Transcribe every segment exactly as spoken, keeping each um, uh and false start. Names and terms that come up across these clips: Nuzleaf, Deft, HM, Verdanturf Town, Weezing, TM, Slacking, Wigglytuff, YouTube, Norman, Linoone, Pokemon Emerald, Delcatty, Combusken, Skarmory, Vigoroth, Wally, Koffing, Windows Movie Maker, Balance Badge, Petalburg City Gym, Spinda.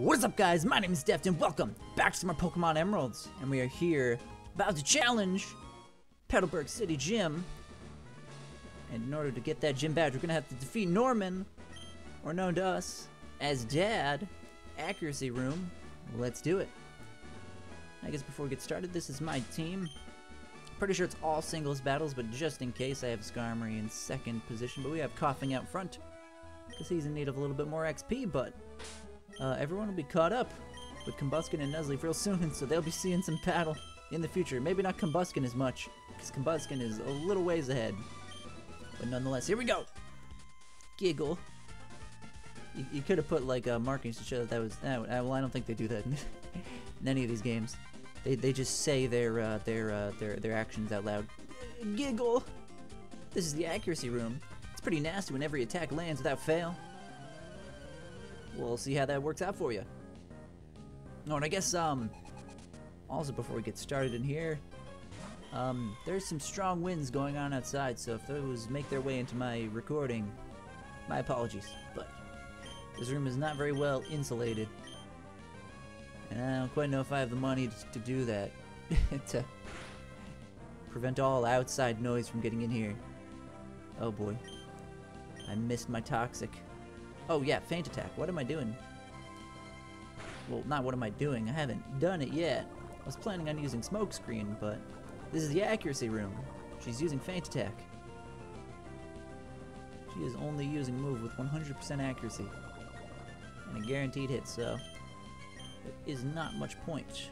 What is up, guys? My name is Deft and welcome back to my Pokemon Emeralds. And we are here about to challenge Petalburg City Gym. And in order to get that gym badge, we're gonna have to defeat Norman, or known to us as Dad, Accuracy Room. Let's do it. I guess before we get started, this is my team. Pretty sure it's all singles battles, but just in case, I have Skarmory in second position, but we have Koffing out front, because he's in need of a little bit more X P, but Uh, everyone will be caught up with Combusken and Nuzleaf real soon, so they'll be seeing some battle in the future. Maybe not Combusken as much, because Combusken is a little ways ahead. But nonetheless, here we go! Giggle. You, you could have put, like, uh, markings to show that that was... Uh, well, I don't think they do that in, in any of these games. They, they just say their, uh, their, uh, their, their actions out loud. Giggle! This is the accuracy room. It's pretty nasty when every attack lands without fail. We'll see how that works out for you. Oh, and I guess, um, also before we get started in here, um, there's some strong winds going on outside, so if those make their way into my recording, my apologies, but this room is not very well insulated. And I don't quite know if I have the money to, to do that, to prevent all outside noise from getting in here. Oh boy. I missed my toxic. Oh yeah, faint attack. What am I doing? Well, not what am I doing. I haven't done it yet. I was planning on using smokescreen, but this is the accuracy room. She's using faint attack. She is only using move with one hundred percent accuracy and a guaranteed hit, so there is not much point.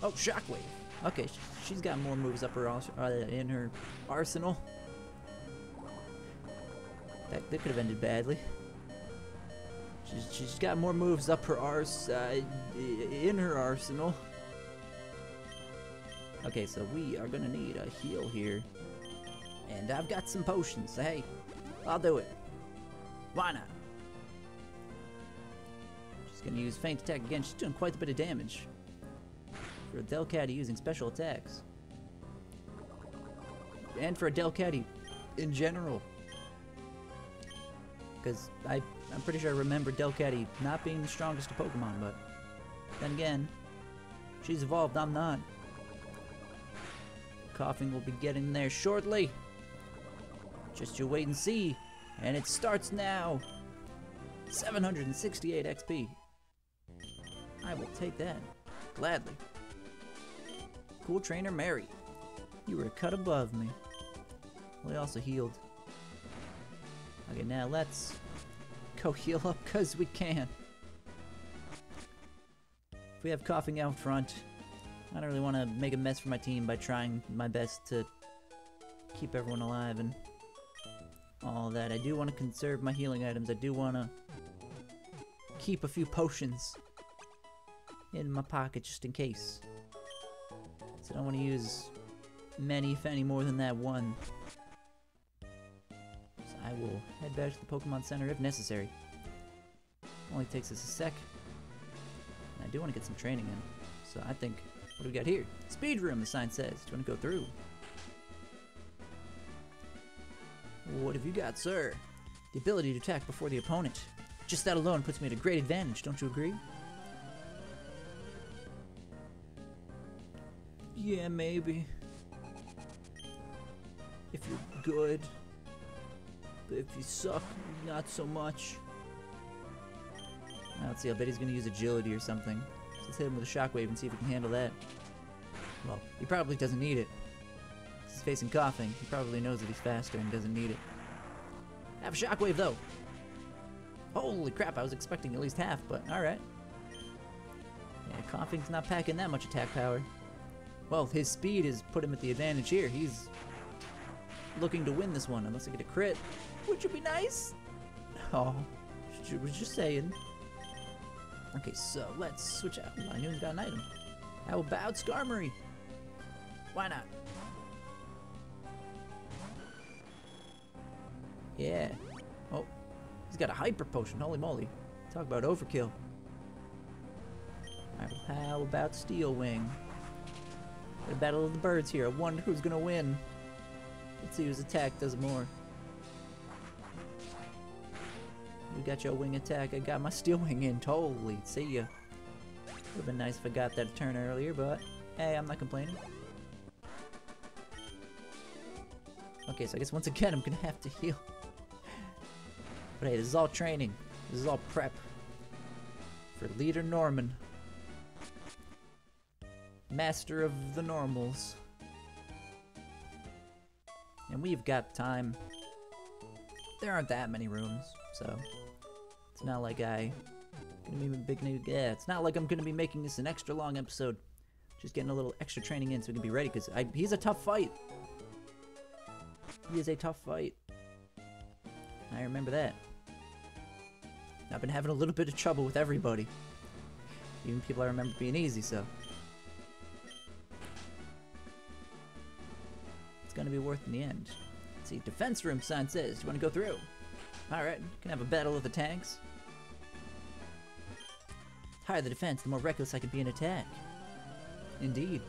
Oh, shockwave. Okay, she's got more moves up her uh, in her arsenal. That, that could have ended badly. She's got more moves up her arse, uh, in her arsenal. Okay, so we are gonna need a heal here. And I've got some potions, so hey, I'll do it. Why not? She's gonna use Feint Attack again. She's doing quite a bit of damage for a Delcatty using special attacks. And for a Delcatty in general. Because I... I'm pretty sure I remember Delcatty not being the strongest of Pokemon, but then again, she's evolved, I'm not. Koffing will be getting there shortly. Just you wait and see. And it starts now. seven hundred sixty-eight X P. I will take that. Gladly. Cool Trainer Mary. You were a cut above me. We also healed. Okay, now let's go heal up because we can. If we have Koffing out front, I don't really want to make a mess for my team by trying my best to keep everyone alive and all that. I do want to conserve my healing items. I do want to keep a few potions in my pocket just in case. So I don't want to use many, if any, more than that one. I will head back to the Pokemon Center if necessary. Only takes us a sec. And I do want to get some training in. So I think, what do we got here? Speed room, the sign says. Do you want to go through? What have you got, sir? The ability to attack before the opponent. Just that alone puts me at a great advantage, don't you agree? Yeah, maybe. If you're good. But if you suck, not so much. Now, let's see, I bet he's going to use agility or something. Let's hit him with a shockwave and see if he can handle that. Well, he probably doesn't need it. He's facing Koffing. He probably knows that he's faster and doesn't need it. Have a shockwave, though. Holy crap, I was expecting at least half, but alright. Yeah, Koffing's not packing that much attack power. Well, his speed has put him at the advantage here. He's looking to win this one, unless I get a crit. Which would be nice. Oh, I was just saying. Okay, so let's switch out. I knew we got an item. How about Skarmory? Why not? Yeah. Oh, he's got a hyper potion. Holy moly. Talk about overkill. Alright, well, how about Steel Wing? The battle of the birds here. I wonder who's gonna win. Let's see whose attack does more. You got your wing attack, I got my steel wing in, totally, see ya. Would've been nice if I got that turn earlier, but hey, I'm not complaining. Okay, so I guess once again I'm gonna have to heal. But hey, this is all training. This is all prep. For Leader Norman. Master of the normals. And we've got time. There aren't that many rooms, so it's not like I gonna be big new yeah, it's not like I'm gonna be making this an extra long episode. Just getting a little extra training in so we can be ready, because I he's a tough fight. He is a tough fight. I remember that. I've been having a little bit of trouble with everybody. Even people I remember being easy, so. It's gonna be worth in the end. Let's see, defense room sign says, do you wanna go through? Alright, can have a battle of the tanks. The higher the defense, the more reckless I can be in attack. Indeed.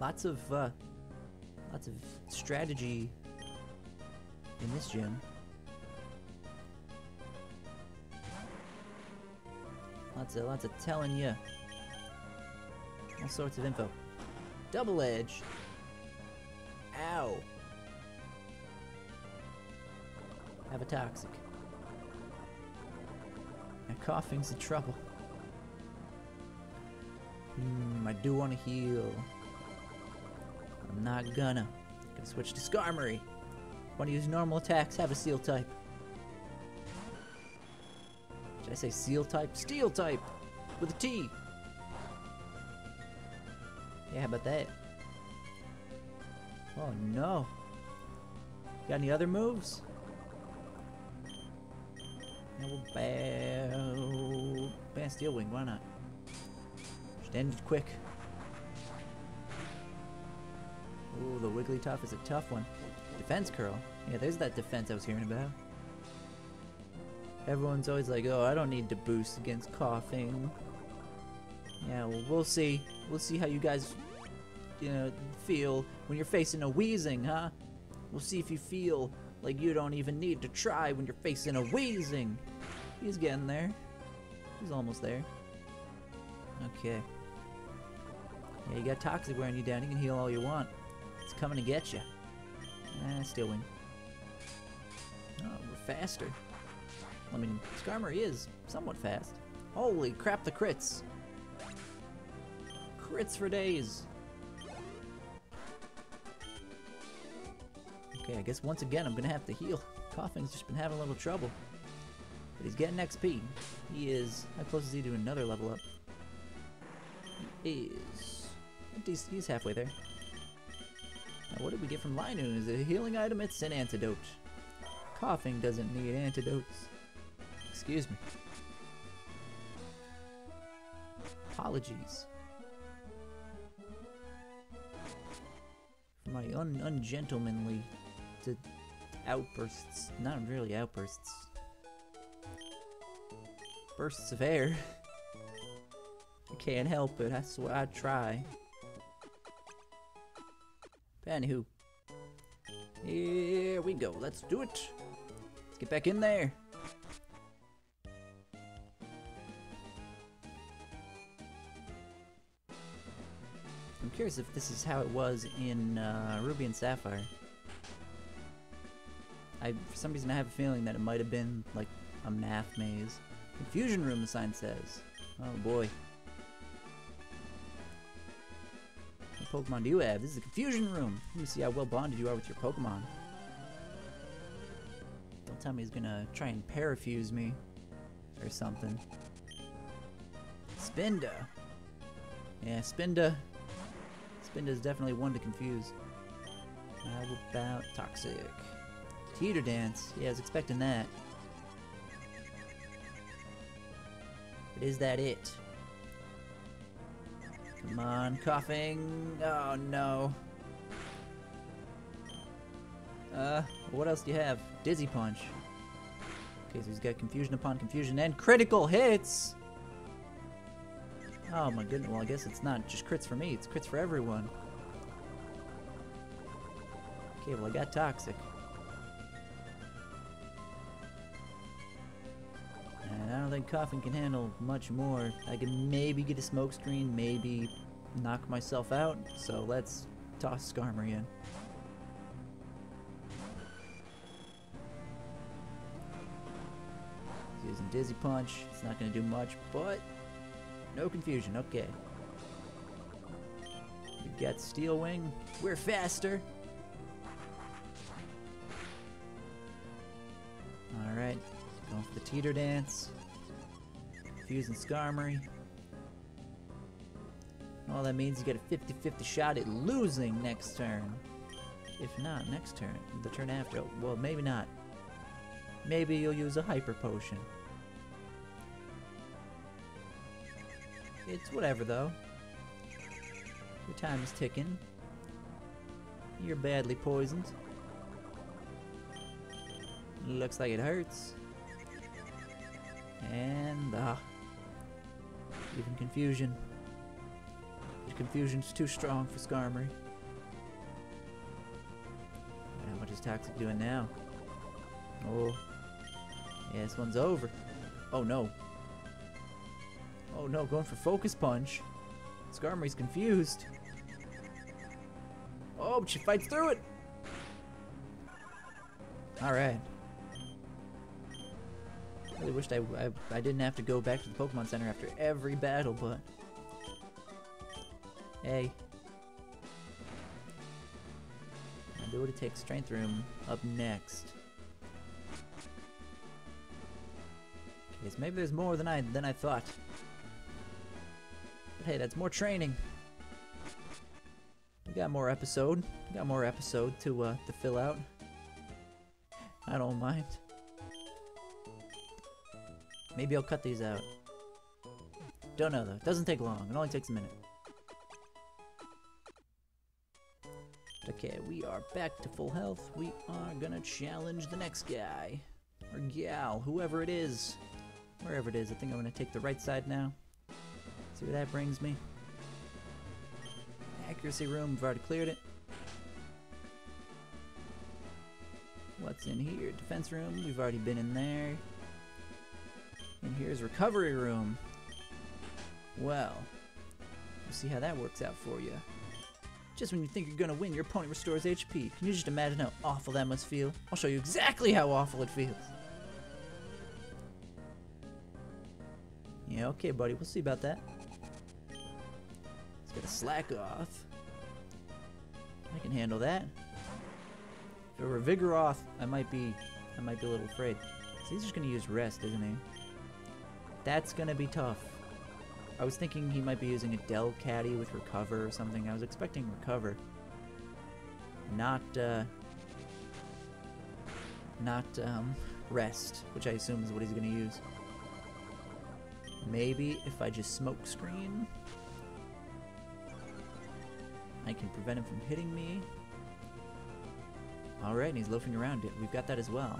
Lots of, uh, lots of strategy in this gym. Lots of, lots of telling you. All sorts of info. Double edge. Ow. Have a toxic. My coughing's in trouble. Hmm, I do want to heal. I'm not gonna. Gonna switch to Skarmory. Want to use normal attacks? Have a seal type. Did I say seal type? Steel type! With a T! Yeah, how about that? Oh no! Got any other moves? No, we'll ban... ban Steel Wing, why not? Just end it quick. Ooh, the Wigglytuff is a tough one. Defense curl. Yeah, there's that defense I was hearing about. Everyone's always like, oh, I don't need to boost against Koffing. Yeah, well, we'll see. We'll see how you guys, you know, feel when you're facing a Weezing, huh? We'll see if you feel like you don't even need to try when you're facing a Weezing. He's getting there. He's almost there. Okay. Yeah, you got Toxic wearing you down. You can heal all you want. It's coming to get you. Eh, Steel Wing. Oh, we're faster. I mean, Skarmory is somewhat fast. Holy crap, the crits! Crits for days! Okay, I guess once again I'm gonna have to heal. Koffing's just been having a little trouble. But he's getting X P. He is... how close is he to another level up? He is... he's, he's halfway there. Now what did we get from Linoone? Is it a healing item? It's an antidote. Koffing doesn't need antidotes. Excuse me. Apologies. For my un ungentlemanly to outbursts. Not really outbursts. Bursts of air. I can't help it, I swear I try. Anywho. Here we go, let's do it. Let's get back in there. I'm curious if this is how it was in uh, Ruby and Sapphire. I, for some reason I have a feeling that it might have been like a math maze. Confusion room, the sign says. Oh boy. What Pokemon do you have? This is a confusion room. Let me see how well bonded you are with your Pokemon. Don't tell me he's gonna try and parafuse me or something. Spinda. Yeah, Spinda. Spinda's definitely one to confuse. How about Toxic? Teeter Dance. Yeah, I was expecting that. But is that it? Come on, Koffing. Oh no. Uh, what else do you have? Dizzy Punch. Okay, so he's got confusion upon confusion and critical hits! Oh my goodness, well I guess it's not just crits for me, it's crits for everyone. Okay, well I got Toxic. And I don't think Koffing can handle much more. I can maybe get a smoke screen, maybe knock myself out. So let's toss Skarmory in. He's using Dizzy Punch. It's not going to do much, but no confusion. Okay. We got Steel Wing. We're faster. Alright. Going for the teeter dance. Fusing Skarmory. All that means you get a fifty fifty shot at losing next turn. If not, next turn. The turn after. Oh, well, maybe not. Maybe you'll use a Hyper Potion. It's whatever, though. Your time is ticking. You're badly poisoned. Looks like it hurts. And, ah. Even confusion. The confusion's too strong for Skarmory. How much is Toxic doing now? Oh. Yeah, this one's over. Oh, no. Oh, no, going for Focus Punch. Skarmory's confused. Oh, but she fights through it! Alright. I really wished I, I, I didn't have to go back to the Pokemon Center after every battle, but... Hey. I do what it takes. Strength Room up next. Okay, so maybe there's more than I, than I thought. But hey, that's more training. We got more episode. We got more episode to, uh, to fill out. I don't mind. Maybe I'll cut these out. Don't know though. It doesn't take long. It only takes a minute. Okay, we are back to full health. We are gonna challenge the next guy. Or gal, whoever it is. Wherever it is. I think I'm gonna take the right side now. See what that brings me. Accuracy room. We've already cleared it. What's in here? Defense room. We've already been in there. And here's recovery room. Well, we'll see how that works out for you. Just when you think you're gonna win, your opponent restores H P. Can you just imagine how awful that must feel? I'll show you exactly how awful it feels. Yeah, okay, buddy. We'll see about that. It's gonna slack off. I can handle that. If it were Vigoroth, I might be, I might be a little afraid. So he's just gonna use Rest, isn't he? That's gonna be tough. I was thinking he might be using a Delcatty with Recover or something. I was expecting Recover. Not, uh... Not, um, Rest, which I assume is what he's gonna use. Maybe if I just Smoke Screen, I can prevent him from hitting me. Alright, and he's loafing around it. We've got that as well.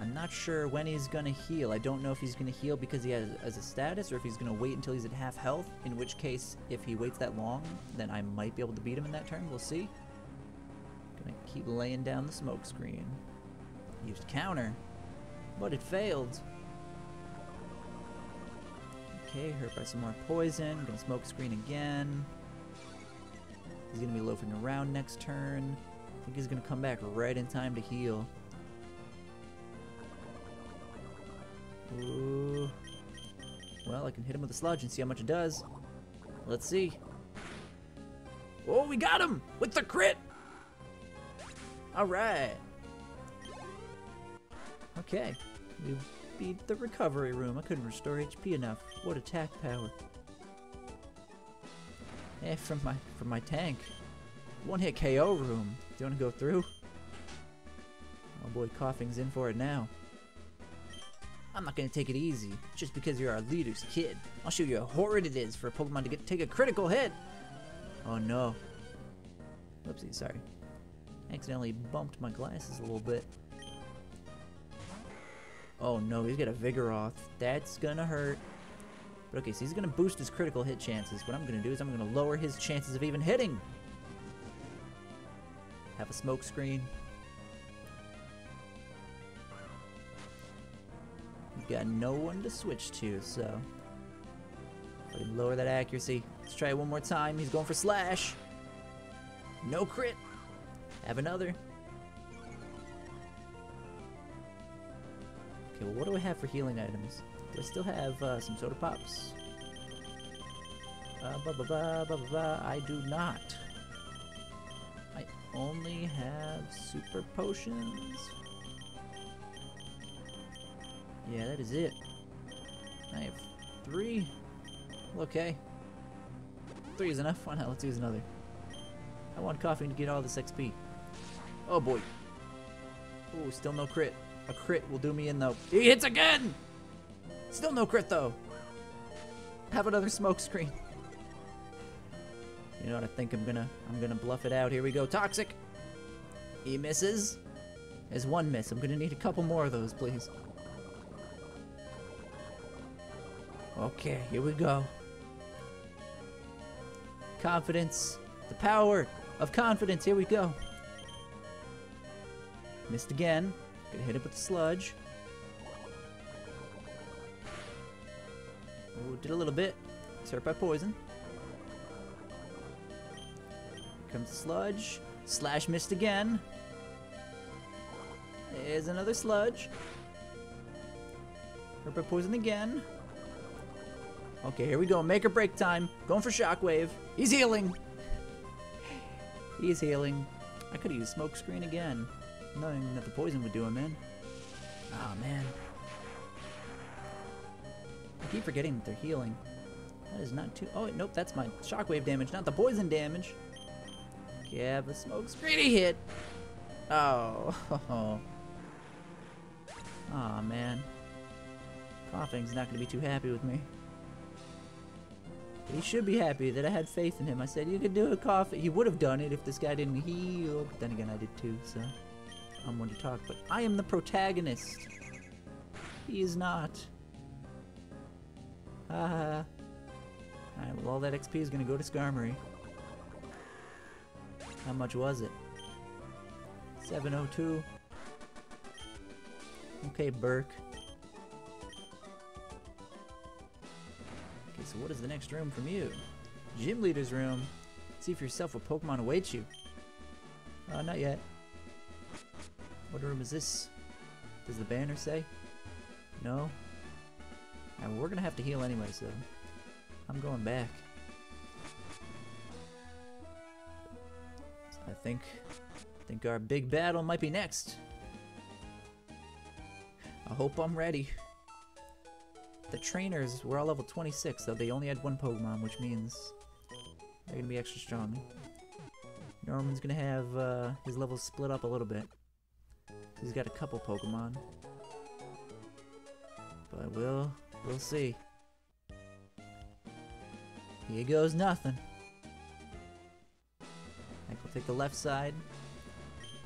I'm not sure when he's gonna heal. I don't know if he's gonna heal because he has as a status or if he's gonna wait until he's at half health, in which case, if he waits that long, then I might be able to beat him in that turn. We'll see. Gonna keep laying down the smoke screen. Used counter, but it failed. Okay, hurt by some more poison. Gonna smoke screen again. He's gonna be loafing around next turn. I think he's gonna come back right in time to heal. Ooh. Well, I can hit him with a sludge and see how much it does. Let's see. Oh, we got him with the crit! Alright. Okay. We beat the recovery room. I couldn't restore H P enough. What attack power. Eh, from my from my tank. One hit K O room. Do you wanna go through? Oh boy, Koffing's in for it now. I'm not gonna take it easy, just because you're our leader's kid. I'll show you how horrid it is for a Pokemon to get take a critical hit! Oh no. Whoopsie, sorry. I accidentally bumped my glasses a little bit. Oh no, he's got a Vigoroth. That's gonna hurt. But okay, so he's gonna boost his critical hit chances. What I'm gonna do is I'm gonna lower his chances of even hitting! Have a smoke screen. Got no one to switch to, so... we lower that accuracy. Let's try it one more time. He's going for Slash. No crit. Have another. Okay, well, what do I have for healing items? Do I still have uh, some Soda Pops? Uh, ba ba ba ba ba ba. I do not. I only have Super Potions. Yeah, that is it. I have three. Okay. Three is enough. Why not? Let's use another. I want Koffing to get all this X P. Oh boy. Oh, still no crit. A crit will do me in though. He hits again! Still no crit though. Have another smoke screen. You know what, I think I'm gonna I'm gonna bluff it out. Here we go. Toxic! He misses. There's one miss. I'm gonna need a couple more of those, please. Okay, here we go. Confidence. The power of confidence. Here we go. Missed again. Gonna hit it with the sludge. Ooh, did a little bit. It's hurt by poison. Here comes the sludge. Slash missed again. There's another sludge. Hurt by poison again. Okay, here we go. Make or break time. Going for Shockwave. He's healing. He's healing. I could have used Smoke Screen again. Nothing that the poison would do him in. Aw, man. I keep forgetting that they're healing. That is not too... Oh, nope, that's my Shockwave damage, not the poison damage. Yeah, but Smoke Screen he hit. Oh. Aw, oh, man. Koffing's not going to be too happy with me. He should be happy that I had faith in him. I said, you could do a coffee. He would have done it if this guy didn't heal. But then again, I did too, so I'm one to talk. But I am the protagonist. He is not. Haha. Alright, well, all that X P is going to go to Skarmory. How much was it? seven oh two. Okay, Burke. So what is the next room from you? Gym Leader's Room. See for yourself what Pokemon awaits you. Uh, not yet. What room is this? Does the banner say? No? And we're gonna have to heal anyway, so I'm going back. So I think, I think our big battle might be next. I hope I'm ready. The trainers were all level twenty-six, though they only had one Pokemon, which means they're gonna be extra strong. Norman's gonna have uh, his levels split up a little bit. He's got a couple Pokemon, but we'll we'll see. Here goes nothing. I think we'll take the left side.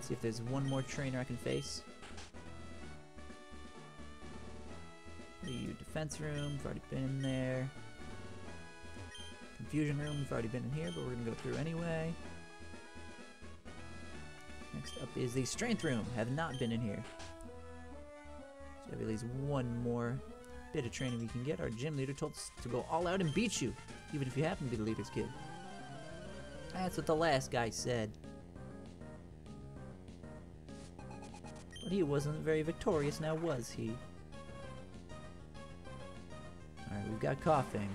See if there's one more trainer I can face. Defense room, we've already been in there. Confusion room, we've already been in here, but we're gonna go through anyway. Next up is the strength room. Have not been in here. So have at least one more bit of training we can get. Our gym leader told us to go all out and beat you, even if you happen to be the leader's kid. That's what the last guy said. But he wasn't very victorious now, was he? Alright, we've got Koffing.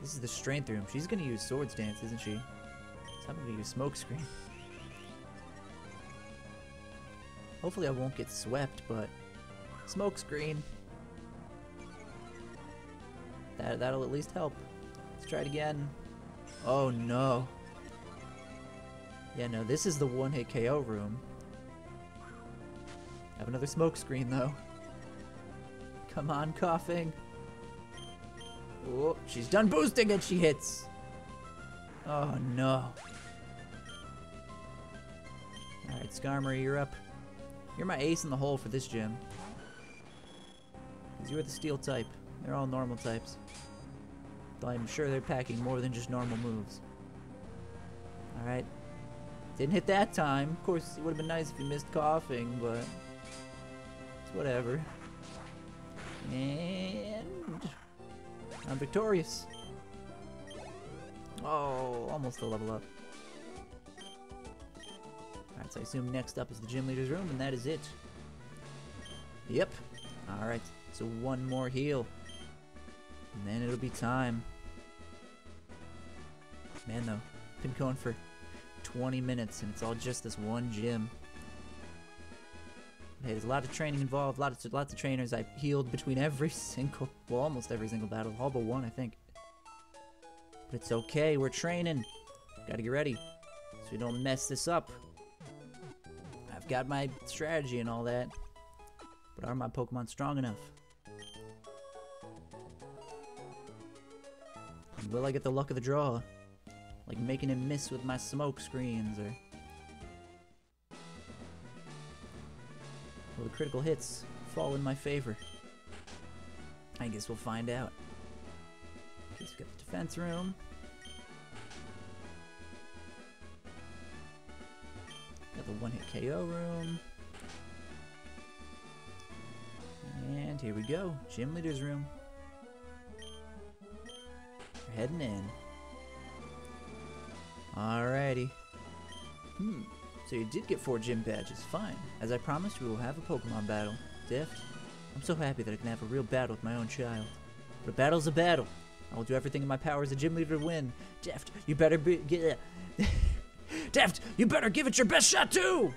This is the strength room. She's gonna use Swords Dance, isn't she? So I'm gonna use Smoke Screen. Hopefully I won't get swept, but... Smoke Screen! That, that'll at least help. Let's try it again. Oh no! Yeah, no, this is the one-hit K O room. I have another Smoke Screen, though. Come on, Koffing! Oh, she's done boosting and she hits. Oh no. Alright, Skarmory, you're up. You're my ace in the hole for this gym. Because you're the steel type. They're all normal types. Though I'm sure they're packing more than just normal moves. Alright. Didn't hit that time. Of course, it would have been nice if you missed Koffing, but it's whatever. And I'm victorious. Oh, almost a level up. Alright, so I assume next up is the gym leader's room, and that is it. Yep. Alright, so one more heal. And then it'll be time. Man, though, been going for twenty minutes, and it's all just this one gym. Hey, there's a lot of training involved, lots of, lots of trainers. I've healed between every single, well, almost every single battle, all but one, I think. But it's okay, we're training. Gotta get ready, so we don't mess this up. I've got my strategy and all that, but are my Pokemon strong enough? And will I get the luck of the draw? Like making him miss with my smoke screens, or will the critical hits fall in my favor? I guess we'll find out. Okay, so we got the defense room. Got the one-hit K O room. And here we go, gym leader's room. We're heading in. Alrighty. Hmm. So you did get four gym badges. Fine. As I promised, we will have a Pokemon battle. Deft, I'm so happy that I can have a real battle with my own child. But a battle's a battle. I will do everything in my power as a gym leader to win. Deft, you better be. Get, uh, Deft, you better give it your best shot too.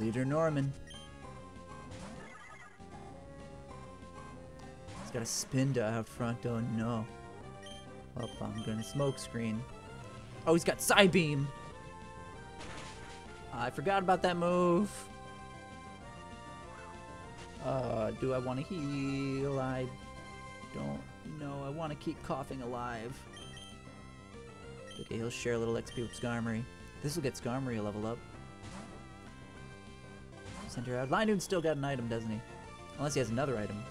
Leader Norman. Got a Spinda out front. Oh no. Well, I'm gonna smoke screen. Oh, he's got Psy Beam. I forgot about that move. Uh, do I want to heal? I don't know. I want to keep Koffing alive. Okay, he'll share a little X P with Skarmory. This will get Skarmory a level up. Send her out. Linoone's still got an item, doesn't he? Unless he has another item.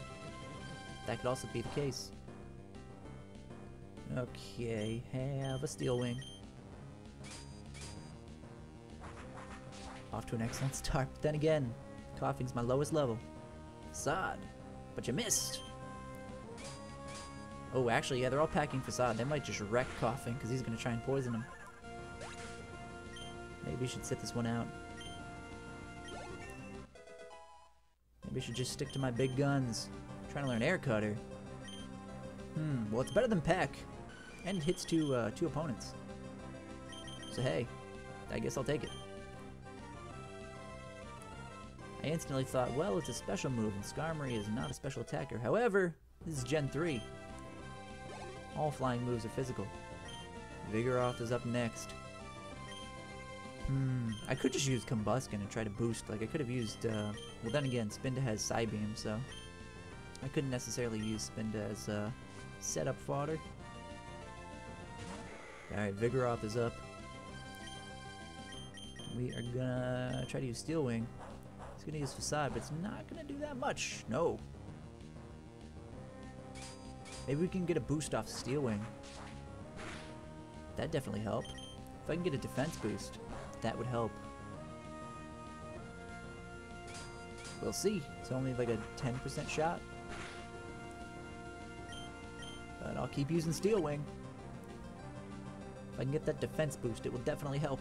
That could also be the case. Okay, have a Steel Wing. Off to an excellent start, but then again, Koffing's my lowest level. Facade, but you missed. Oh, actually, yeah, they're all packing Facade. They might just wreck Koffing because he's gonna try and poison him. Maybe we should sit this one out. Maybe we should just stick to my big guns. Trying to learn Air Cutter. Hmm, well, it's better than Peck. And it hits two, uh, two opponents. So hey, I guess I'll take it. I instantly thought, well, it's a special move, and Skarmory is not a special attacker. However, this is Gen three. All flying moves are physical. Vigoroth is up next. Hmm, I could just use Combusken and try to boost. Like, I could have used, uh, well, then again, Spinda has Psy Beam, so I couldn't necessarily use Spinda as uh, setup fodder. Alright, Vigoroth is up. We are gonna try to use Steel Wing. He's gonna use Facade, but it's not gonna do that much. No. Maybe we can get a boost off Steel Wing. That'd definitely help. If I can get a defense boost, that would help. We'll see. It's only like a ten percent shot. But I'll keep using Steel Wing. If I can get that defense boost, it will definitely help.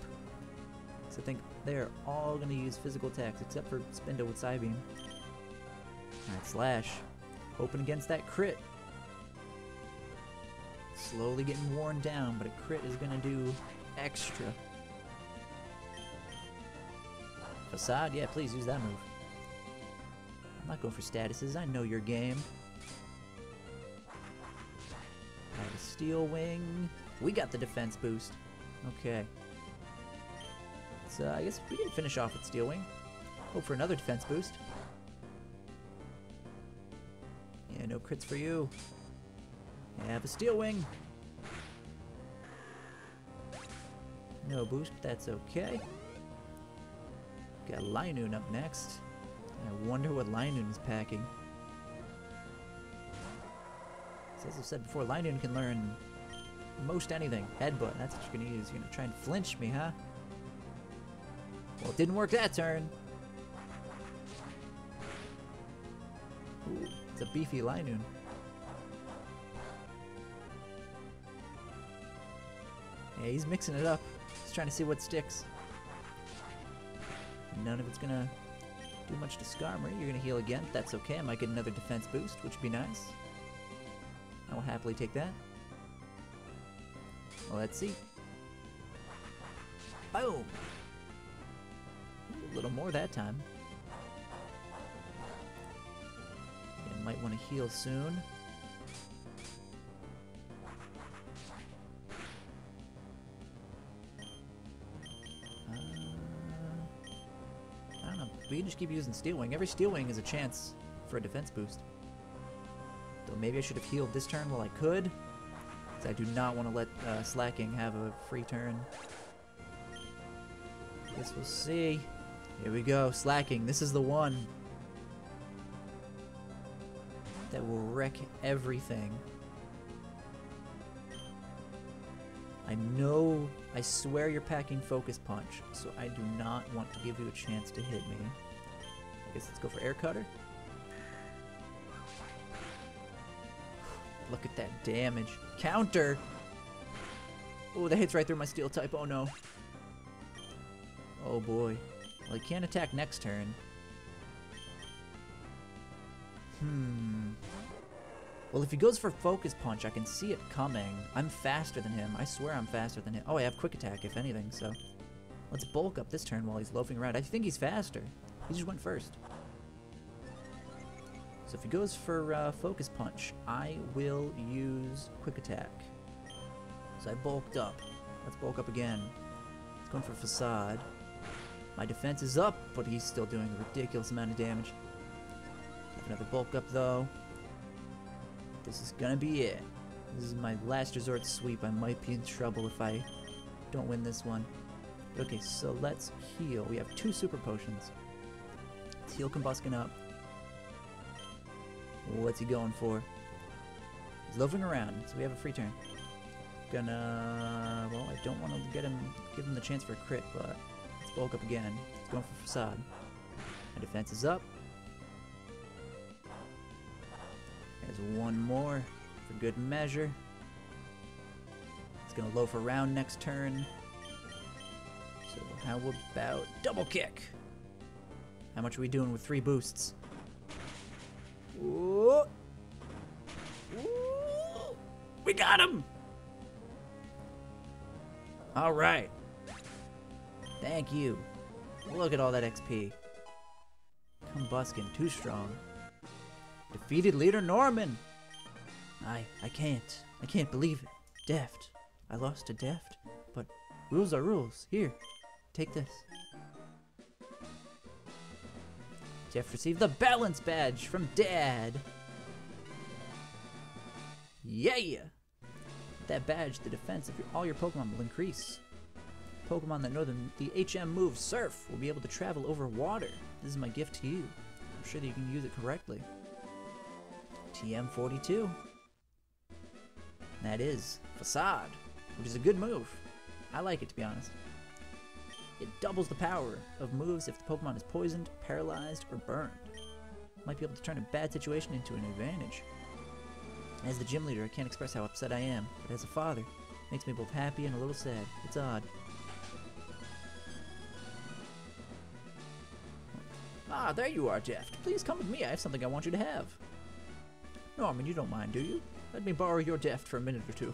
So I think they're all going to use physical attacks, except for Spinda with Psy Beam. Alright, Slash. Hoping against that crit. Slowly getting worn down, but a crit is going to do extra. Facade? Yeah, please use that move. I'm not going for statuses, I know your game. I have a Steel Wing. We got the defense boost. Okay. So I guess we didn't finish off with Steel Wing. Hope for another defense boost. Yeah, no crits for you. I have a Steel Wing. No boost, but that's okay. Got Linoone up next. I wonder what Linoone is packing. So as I've said before, Linoone can learn most anything. Headbutt, that's what you're going to use. You're going to try and flinch me, huh? Well, it didn't work that turn. Ooh, it's a beefy Linoone. Yeah, he's mixing it up. He's trying to see what sticks. None of it's gonna do much to Skarmory. You're gonna heal again. That's okay. I might get another defense boost, which would be nice. I will happily take that. Well, let's see. Boom! A little more that time. You might want to heal soon. We can just keep using Steel Wing. Every Steel Wing is a chance for a defense boost. Though maybe I should have healed this turn while I could, because I do not want to let uh, Slacking have a free turn. Guess we'll see. Here we go, Slacking. This is the one that will wreck everything. I know, I swear you're packing Focus Punch, so I do not want to give you a chance to hit me. I guess let's go for Air Cutter. Look at that damage. Counter! Oh, that hits right through my Steel type, oh no. Oh boy. Well, he can't attack next turn. Hmm. Well, if he goes for Focus Punch, I can see it coming. I'm faster than him. I swear I'm faster than him. Oh, I have Quick Attack, if anything, so... Let's bulk up this turn while he's loafing around. I think he's faster. He just went first. So if he goes for uh, Focus Punch, I will use Quick Attack. So I bulked up. Let's bulk up again. He's going for Facade. My defense is up, but he's still doing a ridiculous amount of damage. Another bulk up, though. This is gonna be it. This is my last resort sweep. I might be in trouble if I don't win this one. Okay, so let's heal. We have two super potions. Let's heal Combusken up. What's he going for? He's loafing around, so we have a free turn. Gonna... Well, I don't want to get him, give him the chance for a crit, but let's bulk up again. He's going for Facade. My defense is up. One more for good measure. It's gonna loaf around next turn. So how about double kick? How much are we doing with three boosts? Ooh. Ooh. We got him! All right. Thank you. Look at all that X P. Combusken, too strong. Defeated leader Norman! I I can't. I can't believe it. Deft. I lost to Deft. But rules are rules. Here. Take this. Deft received the Balance Badge from Dad. Yeah! With that badge, the defense of your, all your Pokemon will increase. Pokemon that know the, the H M move, Surf, will be able to travel over water. This is my gift to you. I'm sure that you can use it correctly. T M forty-two. That is Facade, which is a good move. I like it, to be honest. It doubles the power of moves if the Pokemon is poisoned, paralyzed, or burned. Might be able to turn a bad situation into an advantage. As the gym leader, I can't express how upset I am, but as a father, it makes me both happy and a little sad. It's odd. Ah, there you are, Jeff. Please come with me. I have something I want you to have. Norman, you don't mind, do you? Let me borrow your Deft for a minute or two.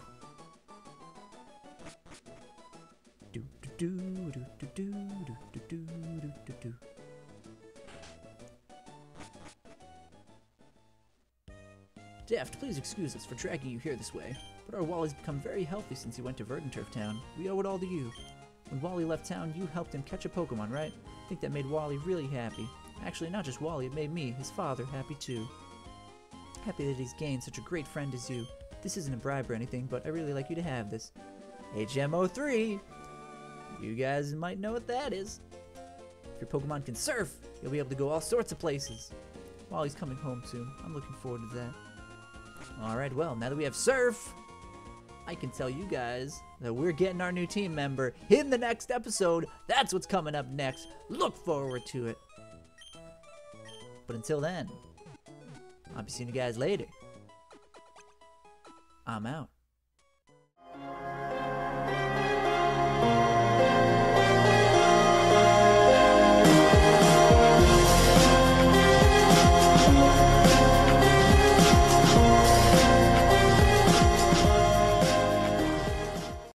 Do do do do do do do do do do do. Deft, please excuse us for dragging you here this way, but our Wally's become very healthy since he went to Verdanturf Town. We owe it all to you. When Wally left town, you helped him catch a Pokemon, right? I think that made Wally really happy. Actually, not just Wally, it made me, his father, happy too. Happy that he's gained such a great friend as you. This isn't a bribe or anything, but I really like you to have this. H M oh three! You guys might know what that is. If your Pokemon can surf, you'll be able to go all sorts of places. Wally's coming home soon. I'm looking forward to that. Alright, well, now that we have surf, I can tell you guys that we're getting our new team member in the next episode. That's what's coming up next. Look forward to it. But until then, I'll be seeing you guys later. I'm out.